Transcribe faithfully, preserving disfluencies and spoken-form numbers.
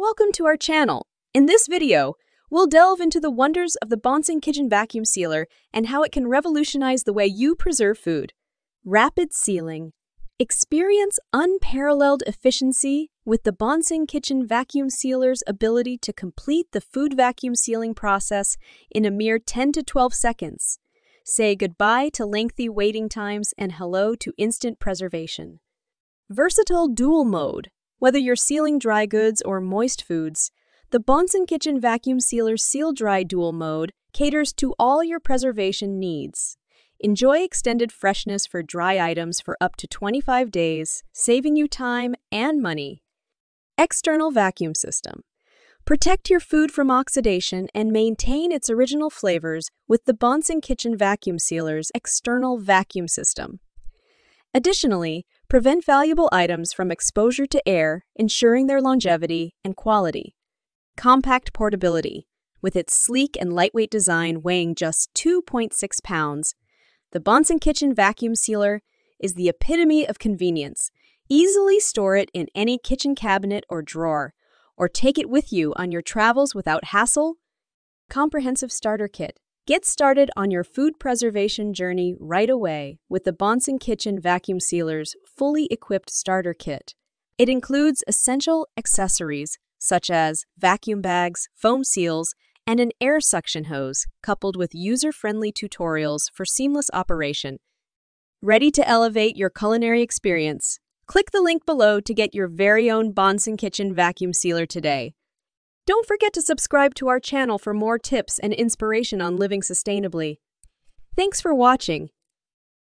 Welcome to our channel. In this video, we'll delve into the wonders of the Bonsenkitchen vacuum sealer and how it can revolutionize the way you preserve food. Rapid sealing. Experience unparalleled efficiency with the Bonsenkitchen vacuum sealer's ability to complete the food vacuum sealing process in a mere ten to twelve seconds. Say goodbye to lengthy waiting times and hello to instant preservation. Versatile dual mode. Whether you're sealing dry goods or moist foods, the Bonsenkitchen vacuum sealer's seal dry dual mode caters to all your preservation needs. Enjoy extended freshness for dry items for up to twenty-five days, saving you time and money. External vacuum system. Protect your food from oxidation and maintain its original flavors with the Bonsenkitchen vacuum sealer's external vacuum system. Additionally, prevent valuable items from exposure to air, ensuring their longevity and quality. Compact portability. With its sleek and lightweight design weighing just two point six pounds, the Bonsenkitchen vacuum sealer is the epitome of convenience. Easily store it in any kitchen cabinet or drawer, or take it with you on your travels without hassle. Comprehensive starter kit. Get started on your food preservation journey right away with the Bonsenkitchen vacuum sealer's fully equipped starter kit. It includes essential accessories such as vacuum bags, foam seals, and an air suction hose, coupled with user-friendly tutorials for seamless operation. Ready to elevate your culinary experience? Click the link below to get your very own Bonsenkitchen vacuum sealer today. Don't forget to subscribe to our channel for more tips and inspiration on living sustainably. Thanks for watching.